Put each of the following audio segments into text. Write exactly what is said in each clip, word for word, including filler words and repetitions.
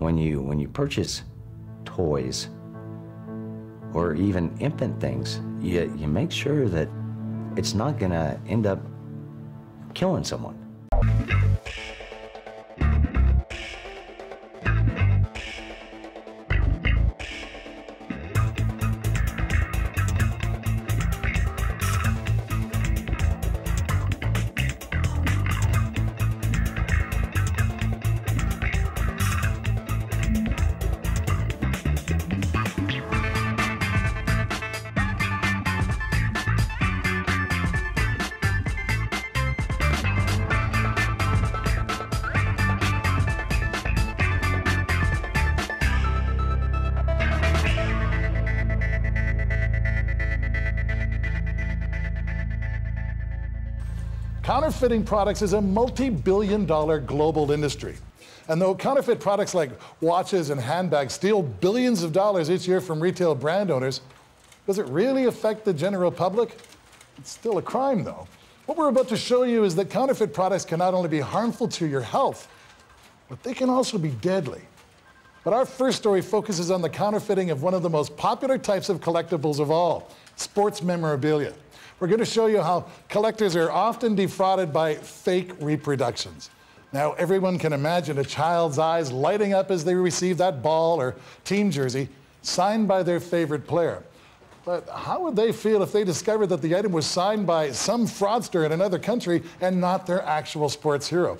When you, when you purchase toys or even infant things, you, you make sure that it's not gonna end up killing someone. Counterfeiting products is a multi-billion dollar global industry. And though counterfeit products like watches and handbags steal billions of dollars each year from retail brand owners, does it really affect the general public? It's still a crime, though. What we're about to show you is that counterfeit products can not only be harmful to your health, but they can also be deadly. But our first story focuses on the counterfeiting of one of the most popular types of collectibles of all, sports memorabilia. We're going to show you how collectors are often defrauded by fake reproductions. Now, everyone can imagine a child's eyes lighting up as they receive that ball or team jersey signed by their favorite player. But how would they feel if they discovered that the item was signed by some fraudster in another country and not their actual sports hero?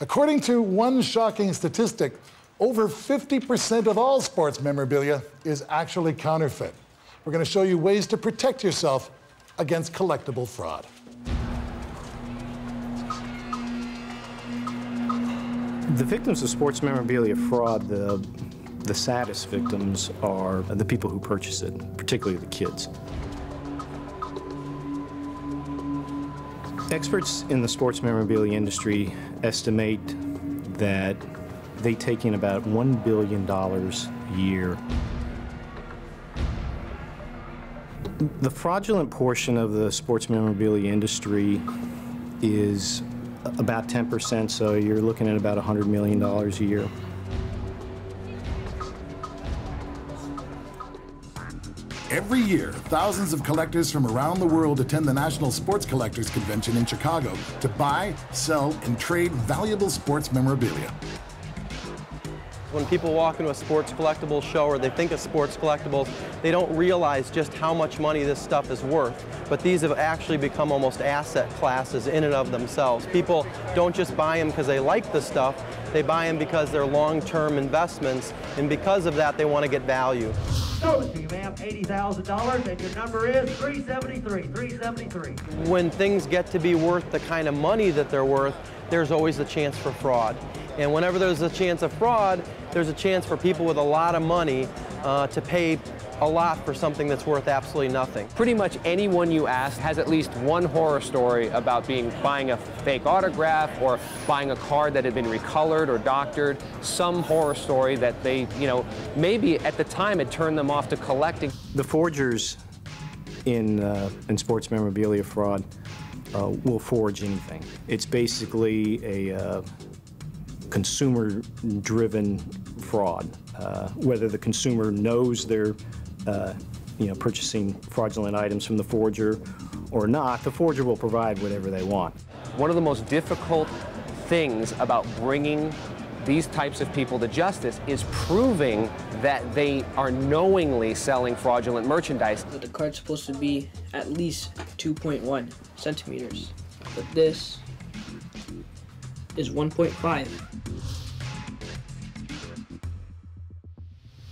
According to one shocking statistic, over fifty percent of all sports memorabilia is actually counterfeit. We're going to show you ways to protect yourself against collectible fraud. The victims of sports memorabilia fraud, the, the saddest victims are the people who purchase it, particularly the kids. Experts in the sports memorabilia industry estimate that they take in about one billion dollars a year. The fraudulent portion of the sports memorabilia industry is about ten percent, so you're looking at about one hundred million dollars a year. Every year, thousands of collectors from around the world attend the National Sports Collectors Convention in Chicago to buy, sell, and trade valuable sports memorabilia. When people walk into a sports collectibles show or they think of sports collectibles, they don't realize just how much money this stuff is worth. But these have actually become almost asset classes in and of themselves. People don't just buy them because they like the stuff, they buy them because they're long-term investments, and because of that, they want to get value. So, you have eighty thousand dollars and your number is three seventy-three, three seventy-three. When things get to be worth the kind of money that they're worth, there's always a chance for fraud. And whenever there's a chance of fraud, there's a chance for people with a lot of money uh, to pay a lot for something that's worth absolutely nothing. Pretty much anyone you ask has at least one horror story about being buying a fake autograph or buying a card that had been recolored or doctored, some horror story that they, you know, maybe at the time it turned them off to collecting. The forgers in, uh, in sports memorabilia fraud uh, will forge anything. It's basically a uh, consumer-driven fraud. Uh, whether the consumer knows they're uh, you know, purchasing fraudulent items from the forger or not, the forger will provide whatever they want. One of the most difficult things about bringing these types of people to justice is proving that they are knowingly selling fraudulent merchandise. The card's supposed to be at least two point one centimeters, but this is one point five.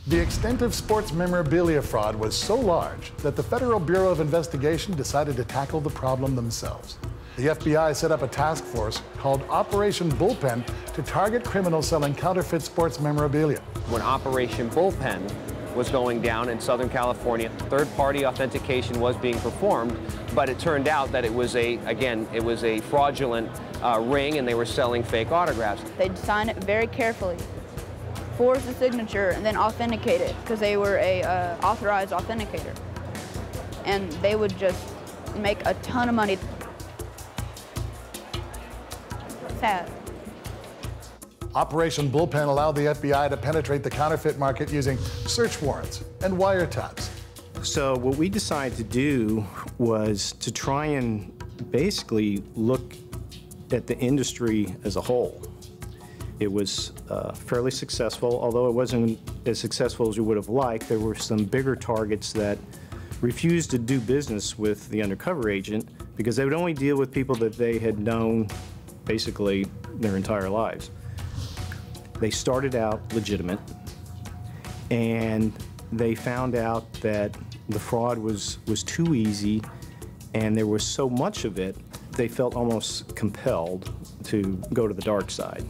The extent of sports memorabilia fraud was so large that the Federal Bureau of Investigation decided to tackle the problem themselves. The F B I set up a task force called Operation Bullpen to target criminals selling counterfeit sports memorabilia. When Operation Bullpen was going down in Southern California, third-party authentication was being performed, but it turned out that it was a, again, it was a fraudulent uh, ring, and they were selling fake autographs. They'd sign it very carefully, forge the signature, and then authenticate it, because they were a uh, authorized authenticator. And they would just make a ton of money. Sad. Operation Bullpen allowed the F B I to penetrate the counterfeit market using search warrants and wiretaps. So what we decided to do was to try and basically look at the industry as a whole. It was uh, fairly successful, although it wasn't as successful as we would have liked. There were some bigger targets that refused to do business with the undercover agent because they would only deal with people that they had known basically their entire lives. They started out legitimate, and they found out that the fraud was, was too easy, and there was so much of it, they felt almost compelled to go to the dark side.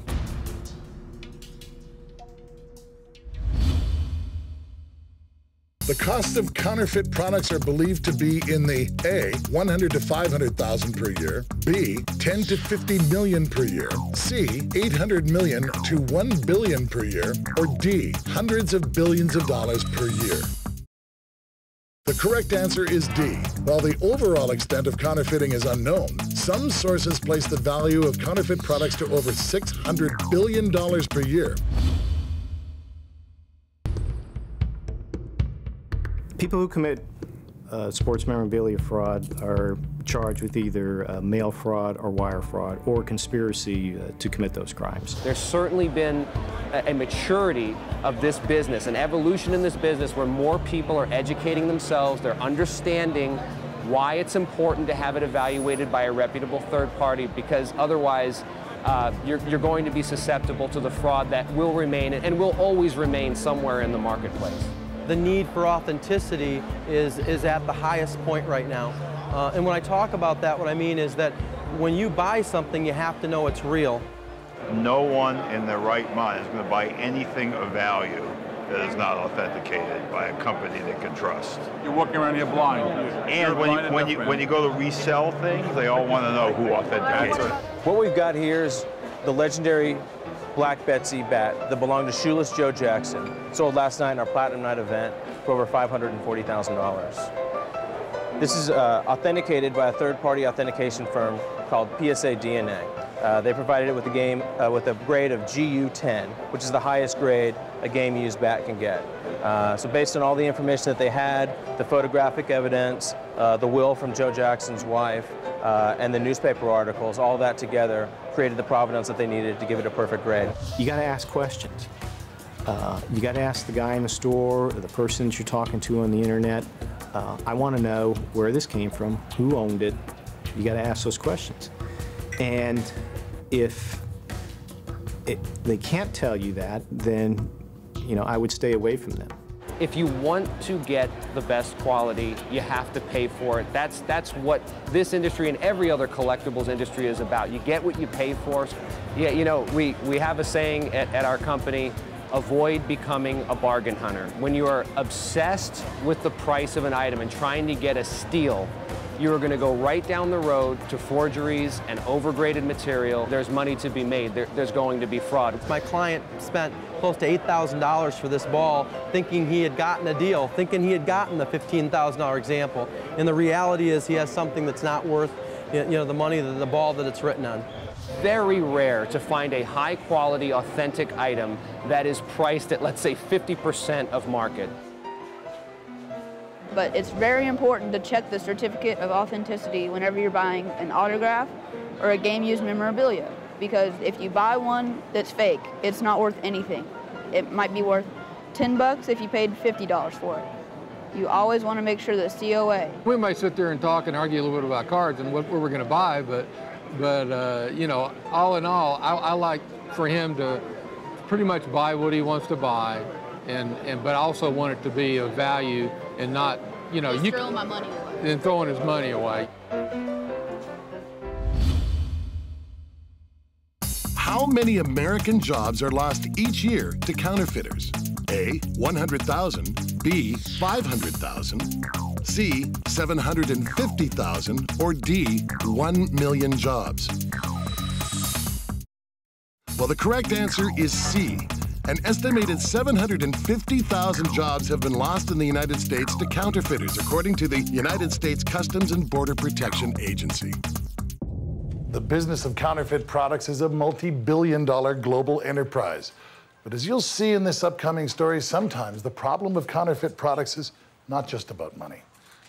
The cost of counterfeit products are believed to be in the A, one hundred to five hundred thousand per year, B, ten to fifty million per year, C, eight hundred million to one billion per year, or D, hundreds of billions of dollars per year. The correct answer is D. While the overall extent of counterfeiting is unknown, some sources place the value of counterfeit products to over six hundred billion dollars per year. People who commit uh, sports memorabilia fraud are charged with either uh, mail fraud or wire fraud or conspiracy uh, to commit those crimes. There's certainly been a, a maturity of this business, an evolution in this business where more people are educating themselves, they're understanding why it's important to have it evaluated by a reputable third party, because otherwise uh, you're, you're going to be susceptible to the fraud that will remain and will always remain somewhere in the marketplace. The need for authenticity is, is at the highest point right now. Uh, and when I talk about that, what I mean is that when you buy something, you have to know it's real. No one in their right mind is going to buy anything of value that is not authenticated by a company they can trust. You're walking around here blind. And when, blind you, when, you, when you go to resell things, they all want to know who authenticated it. What we've got here is the legendary Black Betsy bat that belonged to Shoeless Joe Jackson, sold last night in our Platinum Night event for over five hundred forty thousand dollars. This is uh, authenticated by a third-party authentication firm called P S A D N A. Uh, they provided it with a game uh, with a grade of G U ten, which is the highest grade a game-used bat can get. Uh, so based on all the information that they had, the photographic evidence, uh, the will from Joe Jackson's wife, uh, and the newspaper articles, all that together created the provenance that they needed to give it a perfect grade. You got to ask questions. Uh, you got to ask the guy in the store, or the person that you're talking to on the internet. Uh, I want to know where this came from, who owned it. You got to ask those questions. And if it, they can't tell you that, then you know I would stay away from them. If you want to get the best quality, you have to pay for it. That's, that's what this industry and every other collectibles industry is about. You get what you pay for. Yeah, you know, we, we have a saying at, at our company, avoid becoming a bargain hunter. When you are obsessed with the price of an item and trying to get a steal, you are going to go right down the road to forgeries and overgraded material. There's money to be made. There, there's going to be fraud. My client spent close to eight thousand dollars for this ball, thinking he had gotten a deal, thinking he had gotten the fifteen thousand dollar example. And the reality is he has something that's not worth, you know, the money, the ball that it's written on. Very rare to find a high-quality, authentic item that is priced at, let's say, fifty percent of market. But it's very important to check the certificate of authenticity whenever you're buying an autograph or a game-used memorabilia, because if you buy one that's fake, it's not worth anything. It might be worth ten bucks if you paid fifty dollars for it. You always want to make sure that C O A. We might sit there and talk and argue a little bit about cards and what we're going to buy, but, but uh, you know, all in all, I, I like for him to pretty much buy what he wants to buy, and, and but I also want it to be of value and not, you know, you throwing my money away. And throwing his money away. How many American jobs are lost each year to counterfeiters? A, one hundred thousand, B, five hundred thousand, C, seven hundred fifty thousand, or D, one million jobs? Well, the correct answer is C. An estimated seven hundred fifty thousand jobs have been lost in the United States to counterfeiters, according to the United States Customs and Border Protection Agency. The business of counterfeit products is a multi-billion dollar global enterprise. But as you'll see in this upcoming story, sometimes the problem of counterfeit products is not just about money,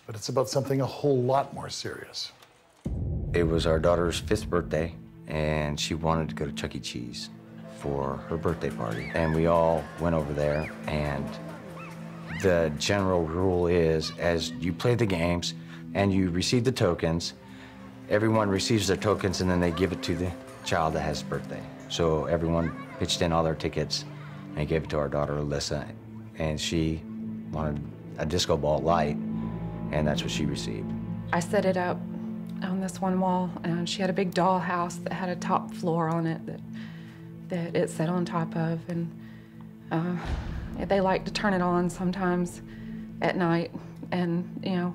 but it's about something a whole lot more serious. It was our daughter's fifth birthday, and she wanted to go to Chuck E. Cheese for her birthday party. And we all went over there, and the general rule is, as you play the games and you receive the tokens, everyone receives their tokens, and then they give it to the child that has his birthday. So everyone pitched in all their tickets and gave it to our daughter, Alyssa, and she wanted a disco ball light, and that's what she received. I set it up on this one wall, and she had a big dollhouse that had a top floor on it that, that it sat on top of, and uh, they like to turn it on sometimes at night and, you know,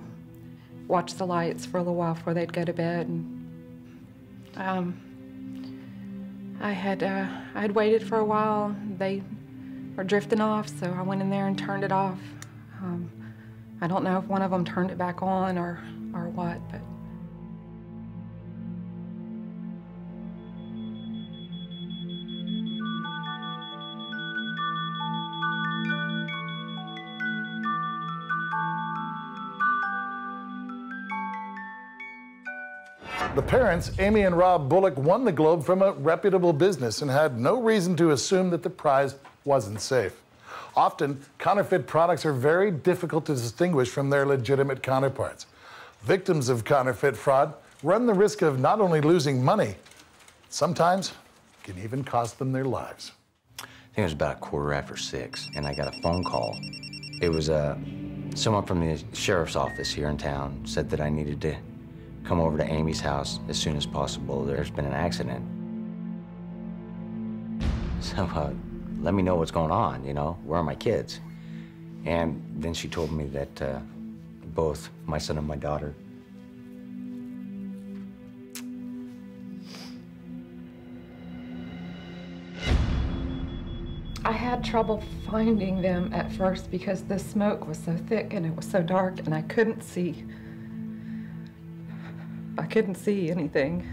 watch the lights for a little while before they'd go to bed. And, um, I had uh, I had waited for a while. They were drifting off, so I went in there and turned it off. Um, I don't know if one of them turned it back on or or what, but. The parents, Amy and Rob Bullock, won the Globe from a reputable business and had no reason to assume that the prize wasn't safe. Often, counterfeit products are very difficult to distinguish from their legitimate counterparts. Victims of counterfeit fraud run the risk of not only losing money, sometimes it can even cost them their lives. I think it was about a quarter after six, and I got a phone call. It was uh, someone from the sheriff's office here in town said that I needed to come over to Amy's house as soon as possible. There's been an accident. So uh, let me know what's going on, you know? Where are my kids? And then she told me that uh, both my son and my daughter I had trouble finding them at first because the smoke was so thick and it was so dark and I couldn't see. I couldn't see anything,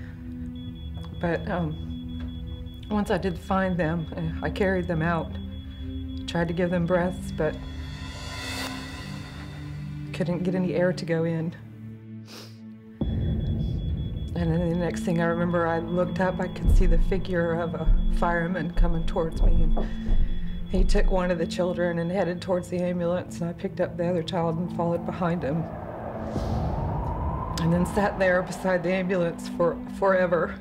but um, once I did find them, I carried them out, tried to give them breaths, but couldn't get any air to go in. And then the next thing I remember, I looked up, I could see the figure of a fireman coming towards me. And he took one of the children and headed towards the ambulance, and I picked up the other child and followed behind him. And then sat there beside the ambulance for forever.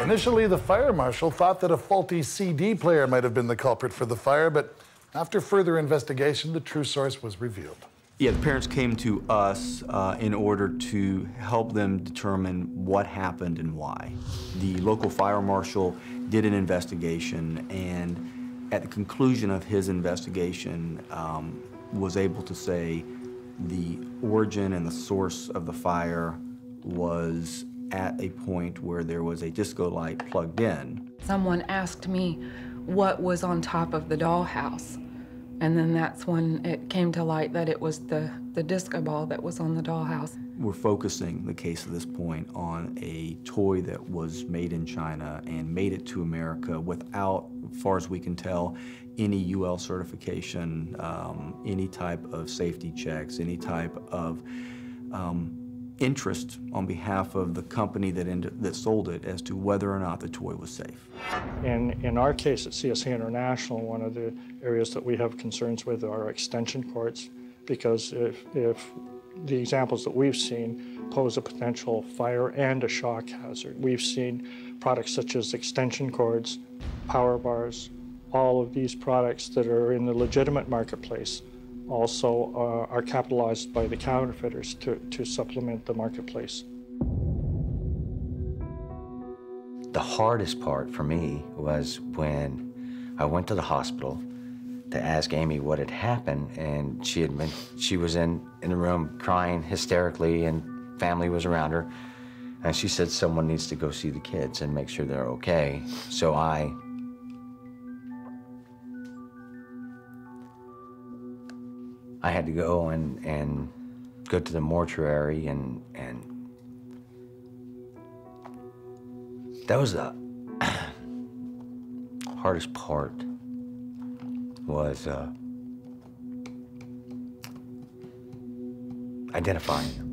Initially, the fire marshal thought that a faulty C D player might have been the culprit for the fire, but after further investigation, the true source was revealed. Yeah, the parents came to us uh, in order to help them determine what happened and why. The local fire marshal did an investigation, and at the conclusion of his investigation, um, was able to say the origin and the source of the fire was at a point where there was a disco light plugged in. Someone asked me what was on top of the dollhouse, and then that's when it came to light that it was the, the disco ball that was on the dollhouse. We're focusing the case at this point on a toy that was made in China and made it to America without, as far as we can tell, any U L certification, um, any type of safety checks, any type of um, interest on behalf of the company that, ended, that sold it as to whether or not the toy was safe. In, in our case at C S A International, one of the areas that we have concerns with are extension cords, because if, if the examples that we've seen pose a potential fire and a shock hazard. We've seen products such as extension cords, power bars, all of these products that are in the legitimate marketplace also uh, are capitalized by the counterfeiters to, to supplement the marketplace. The hardest part for me was when I went to the hospital to ask Amy what had happened, and she had been, she was in, in the room crying hysterically, and family was around her, and she said someone needs to go see the kids and make sure they're okay. So I I had to go and, and go to the mortuary, and and that was the hardest part. Was uh, identifying them.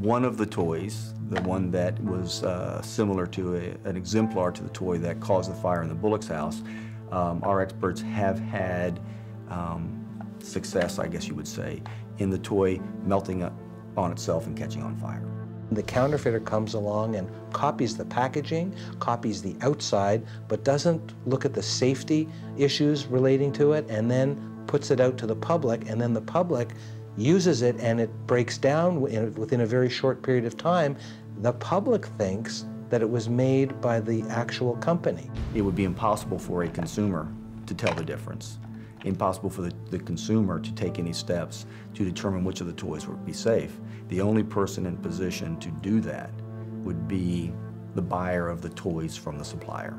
One of the toys, the one that was uh, similar to a, an exemplar to the toy that caused the fire in the Bullock's house, um, our experts have had um, success, I guess you would say, in the toy melting up on itself and catching on fire. The counterfeiter comes along and copies the packaging, copies the outside, but doesn't look at the safety issues relating to it, and then puts it out to the public, and then the public uses it, and it breaks down within a very short period of time. The public thinks that it was made by the actual company. It would be impossible for a consumer to tell the difference. Impossible for the, the consumer to take any steps to determine which of the toys would be safe. The only person in position to do that would be the buyer of the toys from the supplier.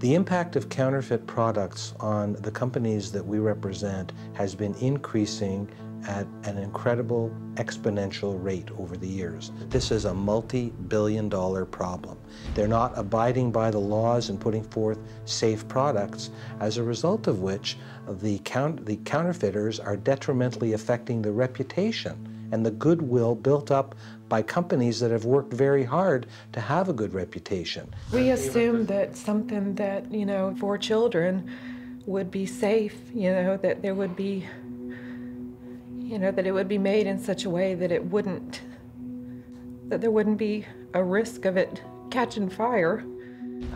The impact of counterfeit products on the companies that we represent has been increasing at an incredible exponential rate over the years. This is a multi-billion dollar problem. They're not abiding by the laws and putting forth safe products, as a result of which the, count, the counterfeiters are detrimentally affecting the reputation and the goodwill built up by companies that have worked very hard to have a good reputation. We assume that something that, you know, for children would be safe, you know, that there would be you know, that it would be made in such a way that it wouldn't, that there wouldn't be a risk of it catching fire.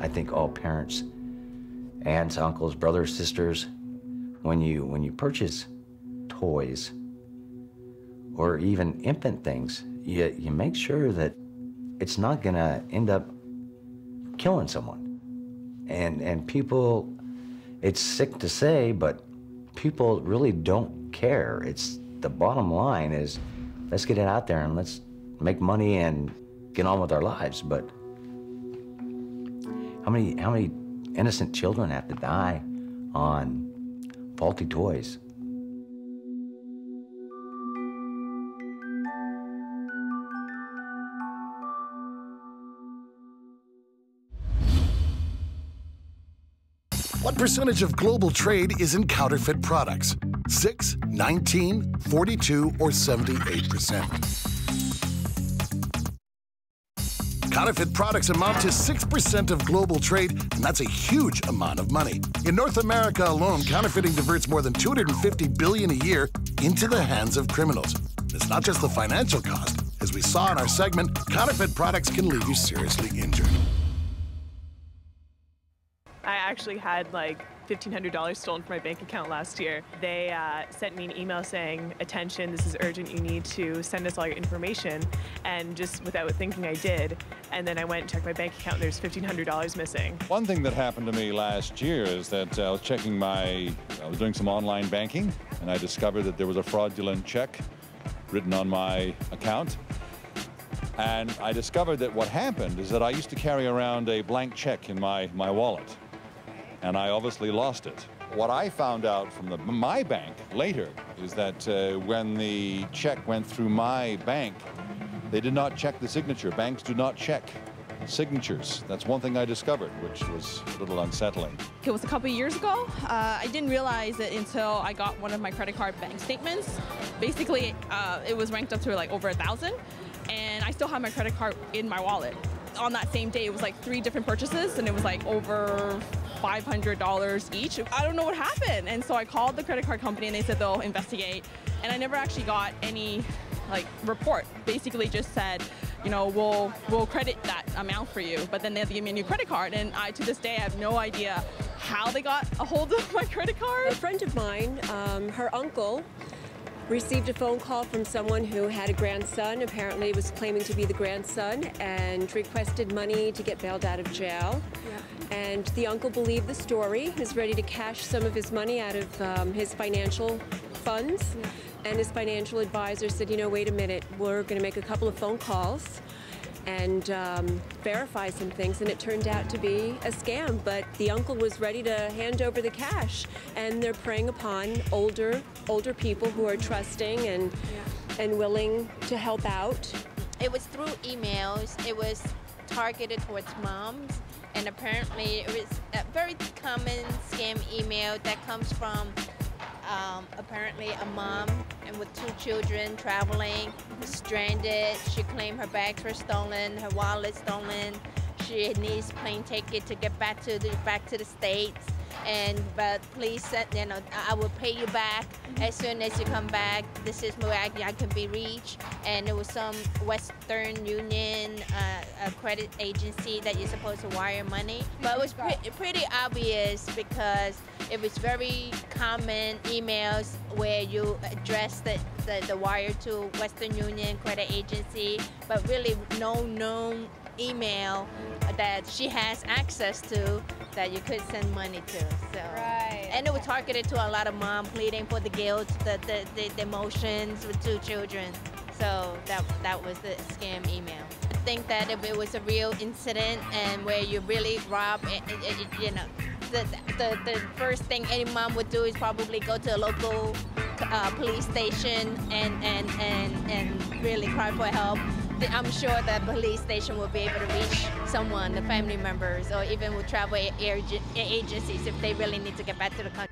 I think all parents, aunts, uncles, brothers, sisters, when you, when you purchase toys or even infant things, you, you make sure that it's not gonna end up killing someone. And, and people, it's sick to say, but people really don't care. It's, the bottom line is, let's get it out there and let's make money and get on with our lives. But how many, how many innocent children have to die on faulty toys? What percentage of global trade is in counterfeit products? six, nineteen, forty-two, or seventy-eight percent. Counterfeit products amount to six percent of global trade, and that's a huge amount of money. In North America alone, counterfeiting diverts more than two hundred fifty billion dollars a year into the hands of criminals. And it's not just the financial cost. As we saw in our segment, counterfeit products can leave you seriously injured. I actually had like fifteen hundred dollars stolen from my bank account last year. They uh, sent me an email saying, attention, this is urgent, you need to send us all your information. And just without thinking, I did. And then I went and checked my bank account, there's fifteen hundred dollars missing. One thing that happened to me last year is that I was checking my, I was doing some online banking, and I discovered that there was a fraudulent check written on my account. And I discovered that what happened is that I used to carry around a blank check in my, my wallet. And I obviously lost it. What I found out from the, my bank later is that uh, when the check went through my bank, they did not check the signature. Banks do not check signatures. That's one thing I discovered, which was a little unsettling. It was a couple of years ago. Uh, I didn't realize it until I got one of my credit card bank statements. Basically, uh, it was ranked up to like over a thousand, and I still have my credit card in my wallet. On that same day, it was like three different purchases, and it was like over five hundred dollars each. I don't know what happened. And so I called the credit card company, and they said they'll investigate. And I never actually got any like report. Basically just said, you know, we'll, we'll credit that amount for you. But then they have to give me a new credit card. And I, to this day, I have no idea how they got a hold of my credit card. A friend of mine, um, her uncle, received a phone call from someone who had a grandson, apparently was claiming to be the grandson, and requested money to get bailed out of jail. Yeah. And the uncle believed the story, is ready to cash some of his money out of um, his financial funds. Yeah. And his financial advisor said, you know, wait a minute, we're gonna make a couple of phone calls and um, verify some things, and it turned out to be a scam. But the uncle was ready to hand over the cash, and they're preying upon older older people who are trusting and yeah. and willing to help out. It was through emails. It was targeted towards moms, and apparently it was a very common scam email that comes from um, apparently a mom and with two children traveling, stranded. She claimed her bags were stolen, her wallet stolen. She needs plane ticket to get back to the back to the States. And but please, you know, I will pay you back as soon as you come back. This is where I, I can be reached. And it was some Western Union uh, a credit agency that you're supposed to wire money. But it was pre pretty obvious because it was very common emails where you address the, the, the wire to Western Union credit agency, but really no known email that she has access to that you could send money to. So right. And it was targeted to a lot of moms pleading for the guilt, the, the, the, the emotions with two children. So that, that was the scam email. I think that if it was a real incident and where you really rob, it, it, it, you know, the, the, the first thing any mom would do is probably go to a local uh, police station and, and, and, and really cry for help. I'm sure the police station will be able to reach someone, the family members, or even with travel agencies if they really need to get back to the country.